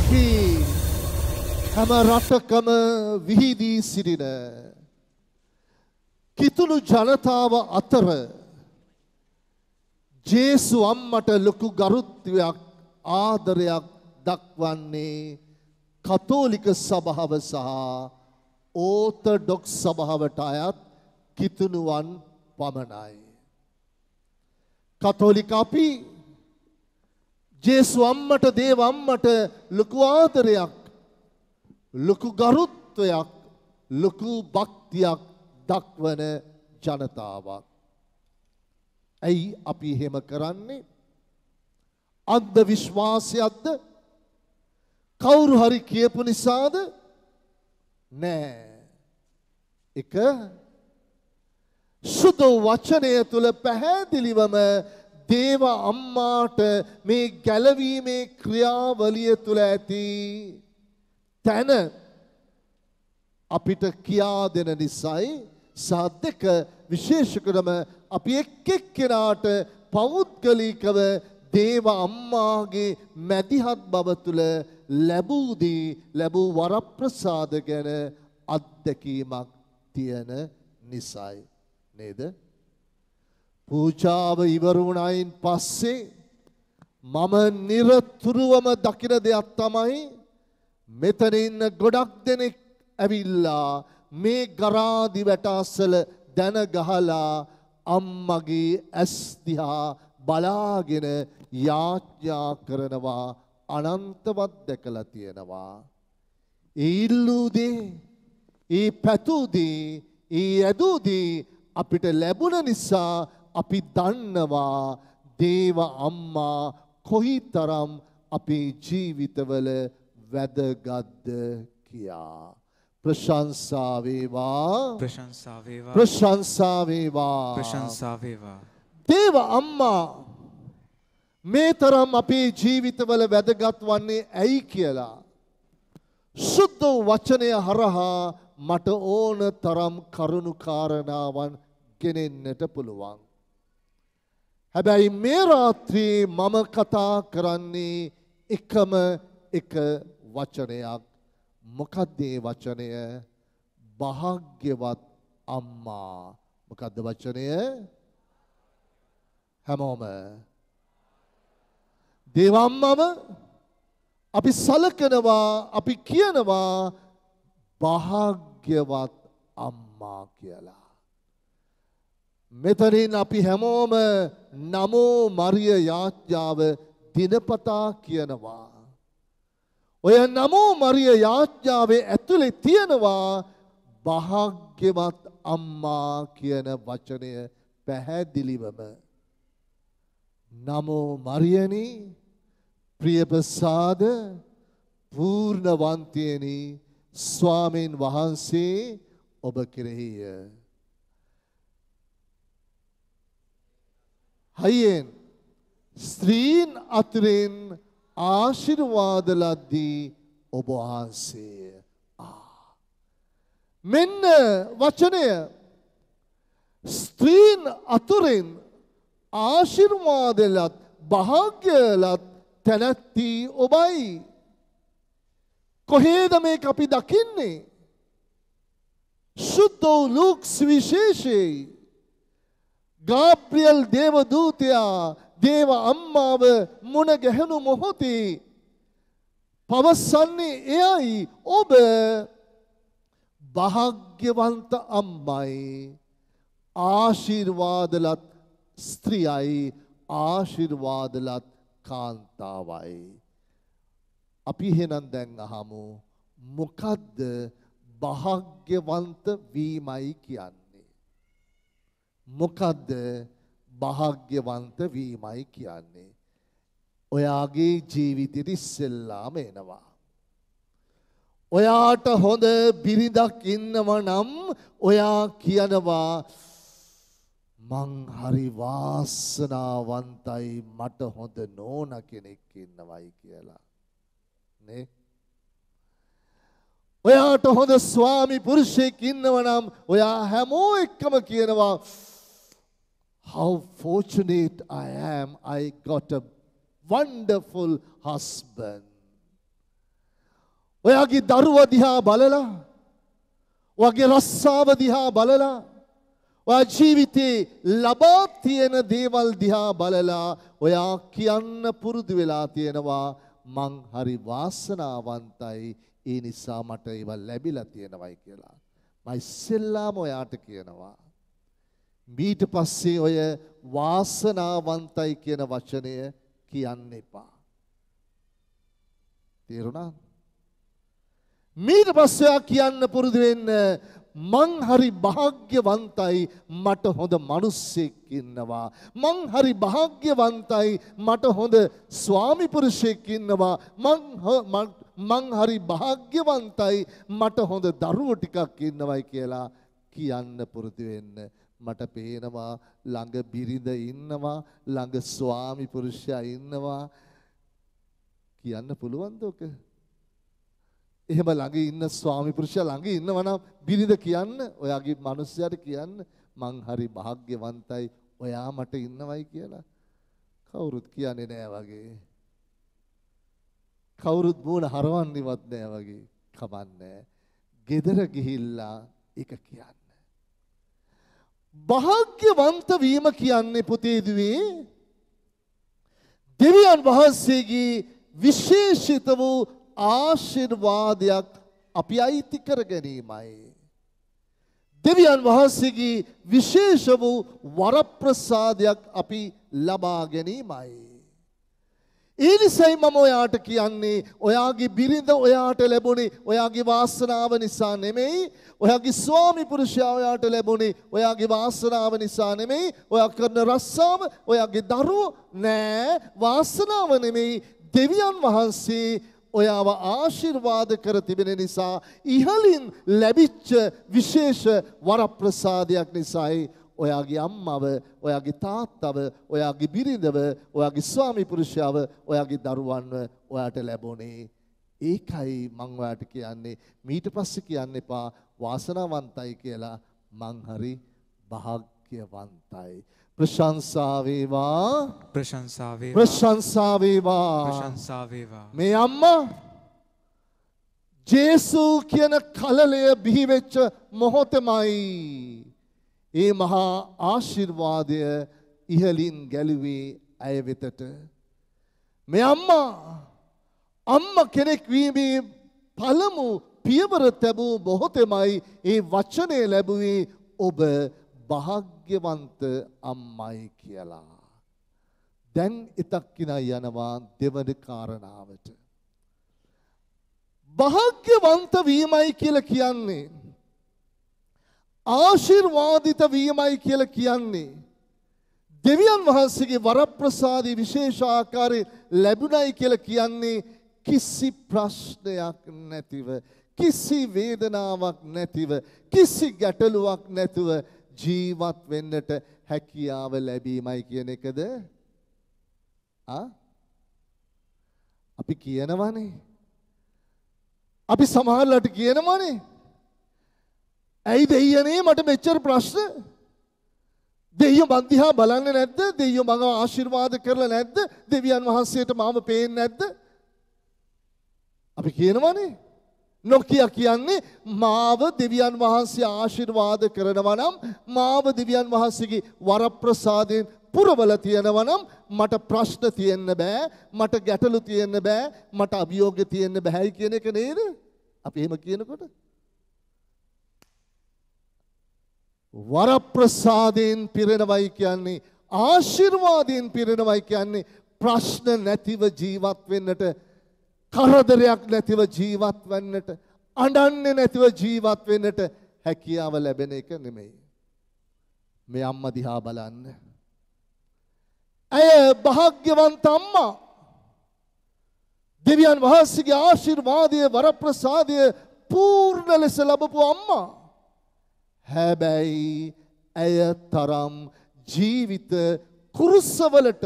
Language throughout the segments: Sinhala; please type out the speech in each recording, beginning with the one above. දුකී හැම රටකම විහිදී සිටින කිතුණු ජනතාව අතර ජේසු අම්මට ලොකු ගරුත්වයක් ආදරයක් දක්වන්නේ කතෝලික සභාව සහ ඕර්තොඩොක්ස් සභාවට අයත් කිතුණුවන් පමණයි. කතෝලික අපි ජේසු අම්මට දේව අම්මට ලොකු ආදරයක් ලොකු ගරුත්වයක් ලොකු භක්තියක් දක්වන ජනතාවක්. ඇයි අපි එහෙම කරන්නේ? අන්ධ විශ්වාසයක්ද? කවුරු හරි කියපු නිසාද? නෑ. එක සුදු වචනය තුල පැහැදිලිවම දේව අම්මාට මේ ගැලවීමේ ක්‍රියාවලිය තුල ඇති තැන අපිට කියා දෙන නිසායි සාධක විශේෂ කරම අපි එක් එක්කෙනාට පෞද්ගලිකව දේව අම්මාගේ මැදිහත් බව තුල ලැබූදී ලැබූ වරප්‍රසාද ගැන අත්දැකීමක් තියෙන නිසායි නේද? පූජාව ඉවර වුණායින් පස්සේ මම නිරතුරුවම දකින දෙයක් තමයි මෙතන ඉන්න ගොඩක් දෙනෙක් ඇවිල්ලා මේ ගරාදි වැටාසල දන ගහලා අම්මගේ ඇස් දිහා බලාගෙන යාඥා කරනවා අනන්තවත් දැකලා තියෙනවා. ඒ ඉල්ලුදී ඒ පැතුදී ඒ ඇදුදී අපිට ලැබුණ නිසා අපි දන්නවා දේව අම්මා කොයිතරම් අපේ ජීවිතවල වැදගත්ද කියා. ප්‍රශංසා වේවා ප්‍රශංසා වේවා ප්‍රශංසා වේවා ප්‍රශංසා වේවා. දේව අම්මා මේතරම් අපේ ජීවිතවල වැදගත් වන්නේ ඇයි කියලා සුද්ධ වචනය හරහා මට ඕන තරම් කරුණු කාරණාවන් ගෙනෙන්නට පුළුවන්. හැබැයි මේ රාත්‍රියේ මම කතා කරන්නේ එකම එක වචනයක්. මොකක්ද ඒ වචනය? භාග්‍යවත් අම්මා. මොකක්ද වචනය? හැමෝම දේව අම්මව අපි සලකනවා, අපි කියනවා භාග්‍යවත් අම්මා කියලා. මෙතනින් අපි හැමෝම නමෝ මරිය යාඥාව දිනපතා කියනවා. ඔය නමෝ මරිය යාඥාවේ ඇතුලේ තියෙනවා භාග්‍යවත් අම්මා කියන වචනය පැහැදිලිවම. නමෝ මරියනි, ප්‍රියප්‍රසාද පූර්ණවන්තියනි, ස්වාමීන් වහන්සේ ඔබ කෙරෙහිය. හයියෙන් ස්ත්‍රීන් අතරින් ආශිර්වාද ලද්දී ඔබ වහන්සේ. මෙන්න වචනය. ස්ත්‍රීන් අතරින් ආශිර්වාද ලත් භාග්‍ය ලත් තැනැත්ති ඔබයි. කොහේද මේක අපි දකින්නේ? සුද්ධ ලූක්ස් විශේෂයි. ගාබ්‍රියල් දේවදූතයා දේව අම්මාව මුණ ගැහෙනු මොහොතේ පවසන්නේ එයයි, ඔබ භාග්‍යවන්ත අම්මයි, ආශිර්වාදලත් ස්ත්‍රියයි, ආශිර්වාදලත් කාන්තාවයි. අපි එහෙනම් දැන් අහමු, මොකද්ද භාග්‍යවන්ත වීමයි කියන්නේ? මොකද්ද භාග්‍යවන්ත වීමයි කියන්නේ? ඔයාගේ ජීවිතෙට ඉස්සෙල්ලාම එනවා. ඔයාට හොඳ බිරිඳක් ඉන්නව නම් ඔයා කියනවා මං හරි වාසනාවන්තයි, මට හොඳ නෝනා කෙනෙක් ඉන්නවයි කියලා නේ. ඔයාට හොඳ ස්වාමි පුරුෂයෙක් ඉන්නව නම් ඔයා හැමෝ එක්කම කියනවා how fortunate I am, I got a wonderful husband. ඔයාගේ දරුව දිහා බලලා ඔයාගේ රස්සාව දිහා බලලා ඔයා ජීවිතේ ලබා තියෙන දේවල් දිහා බලලා ඔයා කියන්න පුරුදු වෙලා තියෙනවා මං හරි වාසනාවන්තයි ඒ නිසා මට ඒවා ලැබිලා තියෙනවායි කියලා. මම ඉස්සෙල්ලාම ඔයාට කියනවා ඊට පස්සේ ඔය වාසනාවන්තයි කියන වචනය කියන්න එපා. තේරුණාද? ඊට පස්සේ කියන්න පුරුදු වෙන්න මං හරි භාග්‍යවන්තයි මට හොඳ මිනිස්සෙක් ඉන්නවා. මං හරි භාග්‍යවන්තයි මට හොඳ ස්වාමි පුරුෂයෙක් ඉන්නවා. මං හරි භාග්‍යවන්තයි මට හොඳ දරුවෝ ටිකක් ඉන්නවයි කියලා කියන්න පුරුදු වෙන්න. මට පේනවා ළඟ බිරිඳ ඉන්නවා ළඟ ස්වාමි පුරුෂයා ඉන්නවා කියන්න පුළුවන්ද ඔක? එහෙම ළඟ ඉන්න ස්වාමි පුරුෂයා ළඟ ඉන්නවනම් බිරිඳ කියන්න ඔයාගේ මිනිස්සයාට කියන්න මං හරි භාග්‍යවන්තයි ඔයා මට ඉන්නවයි කියලා. කවුරුත් කියන්නේ නෑ වගේ. කවුරුත් මූණ හරවන්නේවත් නෑ වගේ. කමන්නේ. ගෙදර ගිහිල්ලා ඒක කියන්න. භාග්‍යවන්ත වීම කියන්නේ පුතේදුවේ දෙවියන් වහන්සේගේ විශේෂිත වූ ආශිර්වාදයක් අපි අයිති කර ගැනීමයි. දෙවියන් වහන්සේගේ විශේෂ වූ වරප්‍රසාදයක් අපි ලබා ගැනීමයි. ඒ නිසයි මම ඔයාට කියන්නේ ඔයාගේ බිරිඳ ඔයාට ලැබුණේ ඔයාගේ වාසනාව නිසා නෙමෙයි. ඔයාගේ ස්වාමි පුරුෂයා ඔයාට ලැබුණේ ඔයාගේ වාසනාව නිසා නෙමෙයි. ඔයා කරන රස්සාව ඔයාගේ දරුවෝ නෑ වාසනාව නෙමෙයි. දෙවියන් වහන්සේ ඔයාව ආශිර්වාද කර තිබෙන නිසා ඉහළින් ලැබිච්ච විශේෂ වරප්‍රසාදයක් නිසායි ඔයාගේ අම්මව, ඔයාගේ තාත්තව, ඔයාගේ බිරිඳව, ඔයාගේ ස්වාමි පුරුෂයාව, ඔයාගේ දරුවන්ව ඔයාට ලැබුණේ. ඒකයි මම ඔයාට කියන්නේ ඊට පස්සේ කියන්න එපා වාසනාවන්තයි කියලා. මං හරි භාග්‍යවන්තයි. ප්‍රශංසා වේවා. ප්‍රශංසා වේවා. ප්‍රශංසා වේවා. ප්‍රශංසා වේවා. මේ අම්මා ජේසු කියන කලලය බිහි වෙච්ච මොහොතමයි ඒ මහා ආශිර්වාදය ඉහළින් ගැලුවේ ඇය වෙතට. මේ අම්මා කෙනෙක් වීමේ පළමු පියවර තබූ මොහොතමයි ඒ වචනේ ලැබුවේ ඔබ භාග්‍යවන්ත අම්මයි කියලා. දැන් ඉතක්කිනා යනවා දෙවන කාරණාවට. භාග්‍යවන්ත වීමයි කියලා කියන්නේ ආශිර්වාදිත වීමයි කියලා කියන්නේ දෙවියන් වහන්සේගේ වරප්‍රසාදයේ විශේෂ ආකාරයෙන් ලැබුණයි කියලා කියන්නේ කිසි ප්‍රශ්නයක් නැතිව, කිසි වේදනාවක් නැතිව, කිසි ගැටලුවක් නැතුව ජීවත් වෙන්නට හැකියාව ලැබීමයි කියන එකද? අපි කියනවානේ. අපි සමහරලාට කියනවානේ ඇයි දෙයියනේ මට මෙච්චර ප්‍රශ්න? දෙයියෝ මං දිහා බලන්නේ නැද්ද? දෙයියෝ මම ආශිර්වාද කරලා නැද්ද? දෙවියන් වහන්සේට මාව පේන්නේ නැද්ද? අපි කියනවානේ. නොකිය කියන්නේ මාව දෙවියන් වහන්සේ ආශිර්වාද කරනවා නම්, මාව දෙවියන් වහන්සේගේ වරප්‍රසාදයෙන් පුරවලා තියෙනවා නම් මට ප්‍රශ්න තියෙන්න බෑ, මට ගැටලු තියෙන්න බෑ, මට අභියෝග තියෙන්න බෑයි කියන එක නේද? අපි එහෙම කියනකොට වරප්‍රසාදයෙන් පිරෙනවයි කියන්නේ, ආශිර්වාදයෙන් පිරෙනවයි කියන්නේ ප්‍රශ්න නැතිව ජීවත් වෙන්නට, කරදරයක් නැතිව ජීවත් වෙන්නට, අඬන්නේ නැතිව ජීවත් වෙන්නට හැකියාව ලැබෙන එක නෙමෙයි. මේ අම්මා දිහා බලන්න. ඇය භාග්‍යවන්ත අම්මා. දෙවියන් වහන්සේගේ ආශිර්වාදයේ වරප්‍රසාදයේ පූර්ණ ලෙස ලැබපු අම්මා. හැබැයි ඇය තරම් ජීවිත කුරුසවලට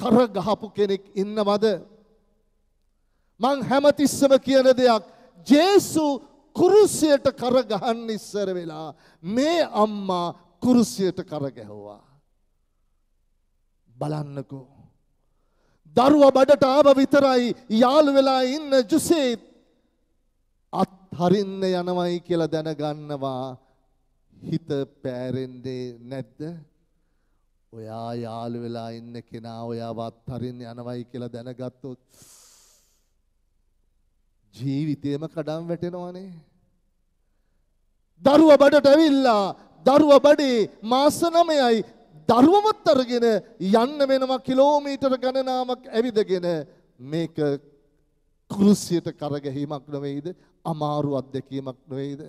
කර ගහපු කෙනෙක් ඉන්නවද? මං හැමතිස්සම කියන දෙයක්, ජේසු කුරුසියට කර ගහන්න ඉස්සර වෙලා මේ අම්මා කුරුසියට කර ගැහුවා. බලන්නකෝ, දරුවා බඩට ආව විතරයි යාළු වෙලා ඉන්න ජුසෙත් අත්හරින්න යනවයි කියලා දැනගන්නවා. හිත පෑරෙන්නේ නැද්ද? ඔයා යාළු වෙලා ඉන්න කෙනා ඔයාව අත්හරින්න යනවයි කියලා දැනගත්තොත් ජීවිතේම කඩම් වැටෙනවනේ. දරුවා බඩට ඇවිල්ලා දරුවා බඩේ මාස 9යි දරුවමත් අරගෙන යන්න වෙනවා කිලෝමීටර ගණනාවක් ඇවිදගෙන. මේක කුරුසියට කරගැහිමක් නෙවෙයිද? අමාරු අත්දැකීමක් නෙවෙයිද?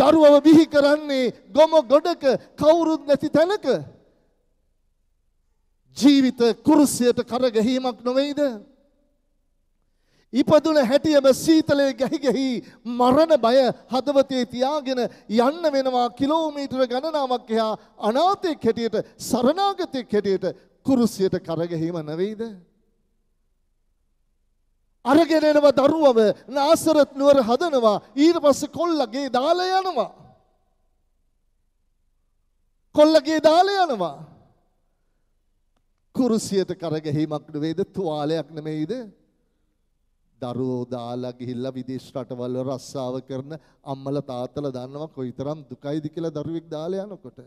දරුවව බිහි කරන්නේ ගොම ගොඩක කවුරුත් නැති තැනක. ජීවිත කුරුසියට කරගැහිමක් නෙවෙයිද? ඉපදුන හැටියම සීතලේ ගැහි ගැහි මරණ බය හදවතේ තියාගෙන යන්න වෙනවා කිලෝමීටර ගණනාවක් එහා අනාථෙක් හැටියට සරණාගතෙක් හැටියට. කුරුසියට කරගැහිම නෙවෙයිද? අරගෙන එනවා දරුවව නාසරත් නුවර හදනවා ඊට පස්සේ කොල්ලගේ දාලා යනවා. කොල්ලගේ දාලා යනවා. කුරුසියට කරගැහිමක් නෙවෙයිද? තුවාලයක් නෙමෙයිද? දරුවෝ දාලා ගිහිල්ලා විදේශ රටවල් වල රස්සාව කරන අම්මලා තාත්තලා දන්නවා කොයිතරම් දුකයිද කියලා දරුවෙක් දාලා යනකොට.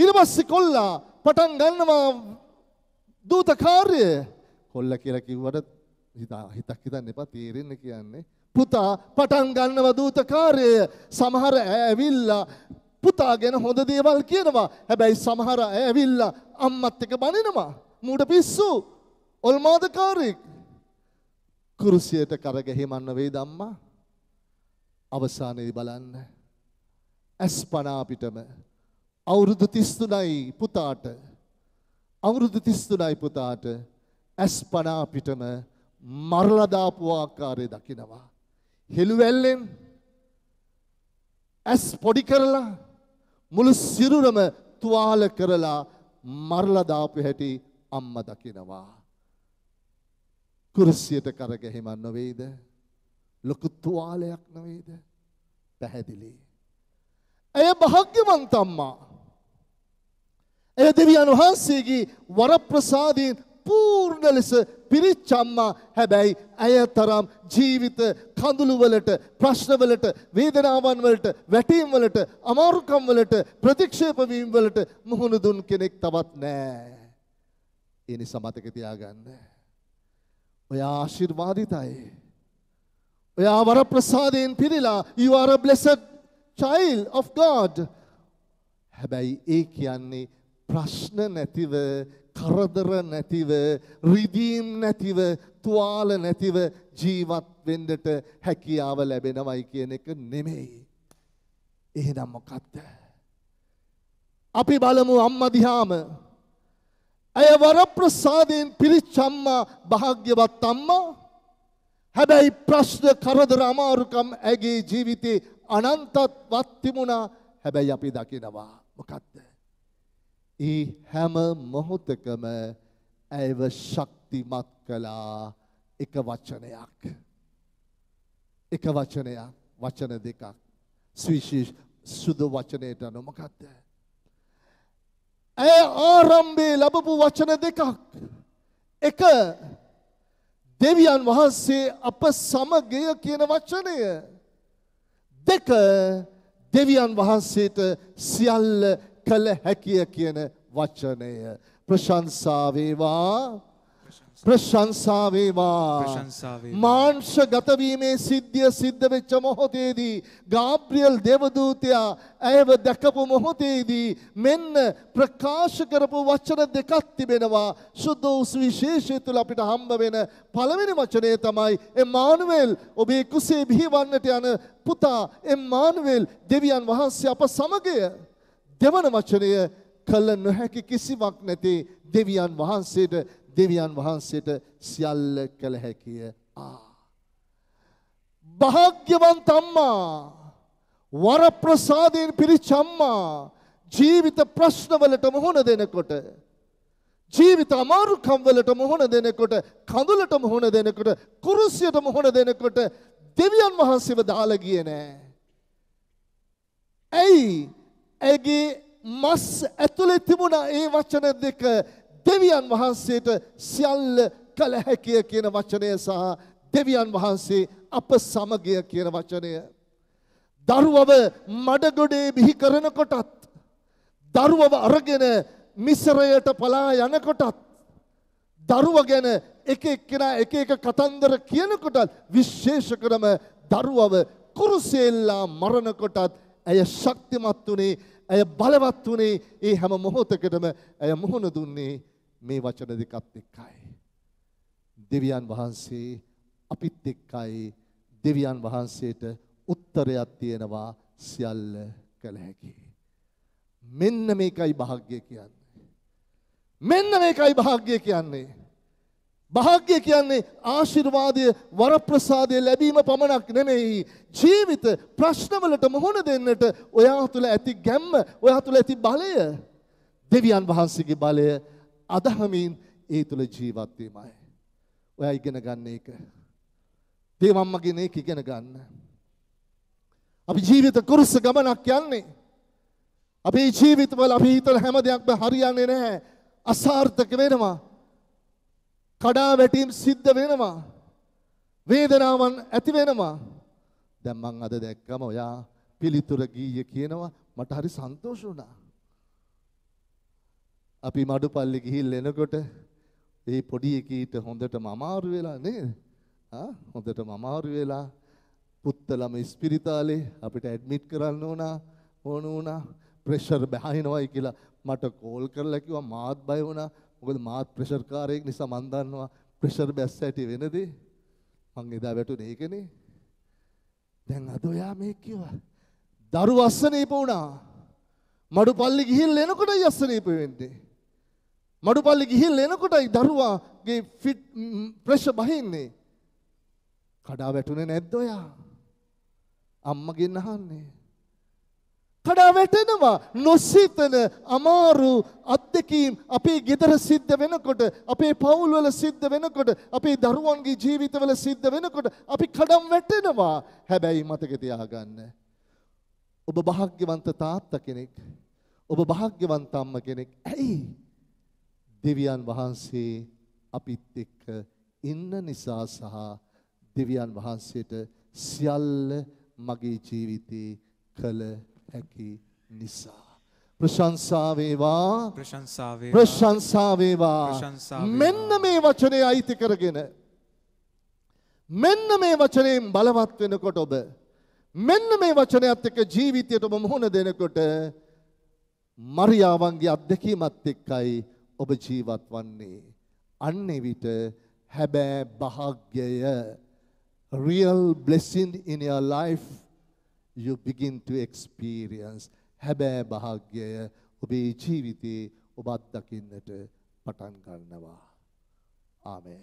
ඊට පස්සේ කොල්ලා පටන් ගන්නවා දූත කාර්යය. කොල්ලා කියලා කිව්වට හිතක් හිතන්න එපා, තේරෙන්න කියන්නේ. පුතා පටන් ගන්නවා දූත කාර්යය. සමහර ඇවිල්ලා පුතා ගැන හොඳ දේවල් කියනවා. හැබැයි සමහර ඇවිල්ලා අම්මත් එක්ක බනිනවා. මූඩ පිස්සු ඔල්මාදකාරයෙක්. කුරුසියට කරගැහිමන්න වේ ධම්මා. අවසානයේදී බලන්න ඇස්පනා පිටම අවුරුදු 33යි පුතාට. අවුරුදු 33යි පුතාට ඇස්පනා පිටම මරලා දාපු ආකාරය දකිනවා. හෙළුවැල්ලෙන් ඇස් පොඩි කරලා මුළු සිරුරම තුවාල කරලා මරලා දාපු හැටි අම්මා දකිනවා. කුරුසියට කරගැහිමක් නෙවෙයිද? ලොකු තුවාලයක් නෙවෙයිද? පැහැදිලි. එය භාග්‍යවන්ත අම්මා. එය දෙවියන් වහන්සේගේ වරප්‍රසාදයෙන් පූර්ණ ලෙස පිරිච්ච අම්මා. හැබැයි ඇය තරම් ජීවිත කඳුළු වලට, ප්‍රශ්න වලට, වේදනාවන් වලට, වැටීම් වලට, අමාරුකම් වලට, ප්‍රතික්ෂේප වීම වලට මුහුණ දුන් කෙනෙක් තවත් නෑ. ඒ නිසා මතක තියාගන්න. ඔයා ආශිර්වාදිතයි. ඔයා වරප්‍රසාදයෙන් පිරීලා. You are a blessed child of God. හැබැයි ඒ කියන්නේ ප්‍රශ්න නැතිව, කරදර නැතිව, රිදීම් නැතිව, තුවාල නැතිව ජීවත් වෙන්නට හැකියාව ලැබෙනවයි කියන එක නෙමෙයි. එහෙනම් මොකක්ද? අපි බලමු අම්මා දිහාම. ඇය වරප්‍රසාදයෙන් පිරිච්ච අම්මා, භාග්‍යවත් අම්මා. හැබැයි ප්‍රශ්න, කරදර, අමාරුකම් ඇගේ ජීවිතේ අනන්තවත් තිබුණා. හැබැයි අපි දකිනවා මොකද්ද? ඒ හැම මොහොතකම ඇයව ශක්තිමත් කළා එක වචනයක්. එක වචනයක්, වචන දෙකක්. සවිශේෂ සුදු වචනයට අනුව මොකද්ද? ඇය ආරම්භයේ ලැබපු වචන දෙකක්. එක, දෙවියන් වහන්සේ අප සමගය කියන වචනය. දෙක, දෙවියන් වහන්සේට සියල්ල කළ හැකිය කියන වචනය. ප්‍රශංසා වේවා, ප්‍රශංසා වේවා. මාංශගත වීමේ සිද්ධිය සිද්ධ වෙච්ච මොහොතේදී ගාබ්‍රියෙල් දේවදූතයා ඇයව දැකපු මොහොතේදී මෙන්න ප්‍රකාශ කරපු වචන දෙකක් තිබෙනවා. සුද්ධ සුවිශේෂය තුළ අපිට හම්බ වෙන පළවෙනි වචනය තමයි එමානුවෙල්, ඔබේ කුසේ බිහිවන්නට යන පුතා එමානුවෙල්, දෙවියන් වහන්සේ අප සමගය. දෙවන වචනය කළ නොහැකි කිසිවක් නැති දෙවියන් වහන්සේට, දෙවියන් වහන්සේට සියල්ල කළ හැකිය. භාග්‍යවන්ත අම්මා, වරප්‍රසාදයෙන් පිරිච්ච අම්මා, ජීවිත ප්‍රශ්නවලට මුහුණ දෙනකොට, ජීවිත අමාරුකම් වලට මුහුණ දෙනකොට, කඳුලට මුහුණ දෙනකොට, කුරුසියට මුහුණ දෙනකොට දෙවියන් වහන්සේව දාලා ගියේ නෑ. ඇයි? ඇගේ මස් ඇතුලේ තිබුණ ඒ වචන දෙක, දෙවියන් වහන්සේට සියල්ල කළ හැකිය කියන වචනය සහ දෙවියන් වහන්සේ අප සමගය කියන වචනය දරුවව මඩගොඩේ බිහි කරනකොටත් දරුවව අරගෙන මිස්රයට පලා යනකොටත් දරුවා ගැන එක එක්කෙනා එක එක කතන්දර කියනකොටත් විශේෂ කරම දරුවව කුරුසියෙල්ලා මරනකොටත් ඇය ශක්තිමත් වුණේ ඇය බලවත් වුණේ ඒ හැම මොහොතකදම ඇය මුහුණ දුන්නේ මේ වචන දෙකත් එක්කයි දෙවියන් වහන්සේ අපිත් එක්කයි දෙවියන් වහන්සේට උත්තරයක් තියෙනවා සියල්ල කළ හැකි මෙන්න මේකයි වාග්ය කියන්නේ මෙන්න මේකයි වාග්ය කියන්නේ ආශිර්වාදය වරප්‍රසාදය ලැබීම පමණක් නෙමෙයි ජීවිත ප්‍රශ්නවලට මුහුණ දෙන්නට ඔයා තුල ඇති ගැම්ම ඔයා තුල ඇති බලය දෙවියන් වහන්සේගේ බලය අදහමින් ඒ තුල ජීවත් වීමයි ඔයා ඉගෙන ගන්න එක දෙවම්මගෙන ඒක ඉගෙන ගන්න අපි ජීවිත කුරුස ගමනක් යන්නේ අපේ ජීවිතවල අපි හිතන හැම දෙයක්ම හරියන්නේ නැහැ අසාර්ථක වෙනවා කඩා වැටීම් සිද්ධ වෙනවා වේදනාවන් ඇති වෙනවා දැන් මං අද දැක්කම ඔයා පිළිතුර ගීය කියනවා මට හරි සන්තෝෂ වුණා අපි මඩුපල්ලි ගිහින් එනකොට ඒ පොඩි එකීට හොඳටම අමාරු වෙලා නේද? හොඳටම අමාරු වෙලා පුත්තලම ස්පිරිතාලේ අපිට ඇඩ්මිට් කරන්න ඕන වුණා ප්‍රෙෂර් බහිනවයි කියලා මට කෝල් කරලා කිව්වා මාත් බය වුණා. මොකද මාත් ප්‍රෙෂර් කාරයෙක් නිසා මන් දන්නවා ප්‍රෙෂර් බැස්ස ඇටි වෙනදී මං එදා වැටුනේ ඒකනේ. දැන් අද ඔයා මේ කිව්වා. දරුවා අසනීප වුණා. මඩුපල්ලි ගිහින් එනකොටයි අසනීප වෙන්නේ. මඩුපල්ලි ගිහිල්ලා එනකොටයි දරුවාගේ ෆිට් ප්‍රෙෂර් බහින්නේ. කඩා වැටුනේ නැද්ද ඔයා? අම්මගෙන් අහන්නේ. කඩා වැටෙනවා. නොසිතන අමාරු අත්දැකීම් අපේ ගෙදර සිද්ධ වෙනකොට, අපේ පවුල්වල සිද්ධ වෙනකොට, අපේ දරුවන්ගේ ජීවිතවල සිද්ධ වෙනකොට අපි කඩම් වැටෙනවා. හැබැයි මතක තියාගන්න. ඔබ භාග්‍යවන්ත තාත්තා කෙනෙක්. ඔබ භාග්‍යවන්ත අම්මා කෙනෙක්. ඇයි? දෙවියන් වහන්සේ අපිත් එක්ක ඉන්න නිසා සහ දෙවියන් වහන්සේට සියල්ල මගේ ජීවිතේ කළ හැකි නිසා ප්‍රශංසා වේවා මෙන්න මේ වචනේ අයිති කරගෙන මෙන්න මේ වචනයෙන් බලවත් වෙනකොට ඔබ මෙන්න මේ වචනයත් එක්ක ජීවිතයට ඔබ මුහුණ දෙනකොට මරියාවන්ගේ අත්දැකීමත් එක්කයි ඔබ ජීවත් වන්නේ අන්නේ විට හැබෑ භාග්‍යය real blessing in your life you begin to experience හැබෑ භාග්‍යය ඔබේ ජීවිතේ ඔබ අත්දකින්නට පටන් ගන්නවා ආමේන්